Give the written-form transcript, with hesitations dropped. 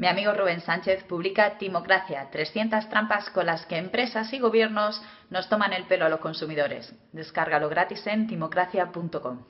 Mi amigo Rubén Sánchez publica Timocracia, 300 trampas con las que empresas y gobiernos nos toman el pelo a los consumidores. Descárgalo gratis en timocracia.com.